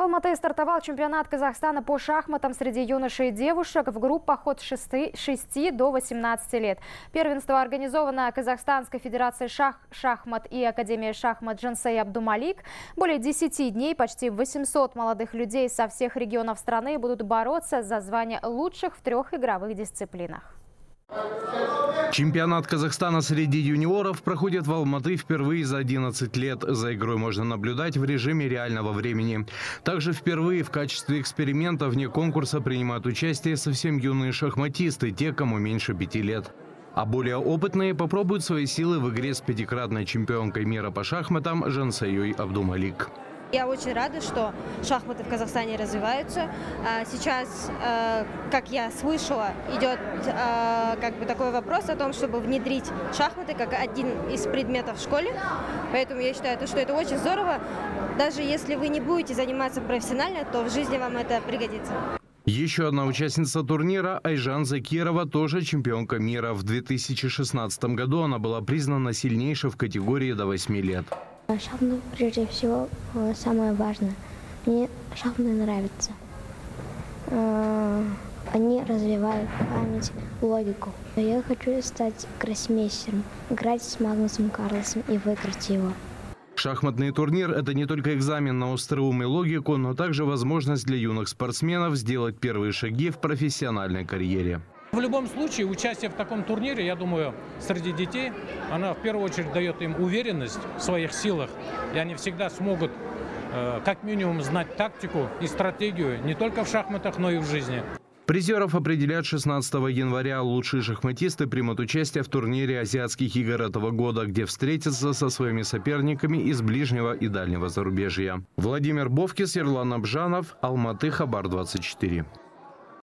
В Алматы стартовал чемпионат Казахстана по шахматам среди юношей и девушек в группах от 6 до 18 лет. Первенство организовано Казахстанской федерацией шахмат и Академией шахмат Жансая Абдумалик. Более 10 дней почти 800 молодых людей со всех регионов страны будут бороться за звание лучших в 3 игровых дисциплинах. Чемпионат Казахстана среди юниоров проходит в Алматы впервые за 11 лет. За игрой можно наблюдать в режиме реального времени. Также впервые в качестве эксперимента вне конкурса принимают участие совсем юные шахматисты, те, кому меньше 5 лет. А более опытные попробуют свои силы в игре с 5-кратной чемпионкой мира по шахматам Жансаей Абдумалик. Я очень рада, что шахматы в Казахстане развиваются. Сейчас, как я слышала, идет такой вопрос о том, чтобы внедрить шахматы как один из предметов в школе. Поэтому я считаю, что это очень здорово. Даже если вы не будете заниматься профессионально, то в жизни вам это пригодится. Еще одна участница турнира Айжан Закирова тоже чемпионка мира. В 2016 году она была признана сильнейшей в категории до 8 лет. Шахматы, прежде всего, самое важное. Мне шахматы нравятся. Они развивают память, логику. Я хочу стать гроссмейстером, играть с Магнусом Карлосом и выиграть его. Шахматный турнир – это не только экзамен на остроум и логику, но также возможность для юных спортсменов сделать первые шаги в профессиональной карьере. В любом случае, участие в таком турнире, я думаю, среди детей, она в первую очередь дает им уверенность в своих силах. И они всегда смогут, как минимум, знать тактику и стратегию не только в шахматах, но и в жизни. Призеров определят 16 января. Лучшие шахматисты примут участие в турнире азиатских игр этого года, где встретятся со своими соперниками из ближнего и дальнего зарубежья. Владимир Бовкин, Ерлан Абжанов, Алматы, Хабар 24.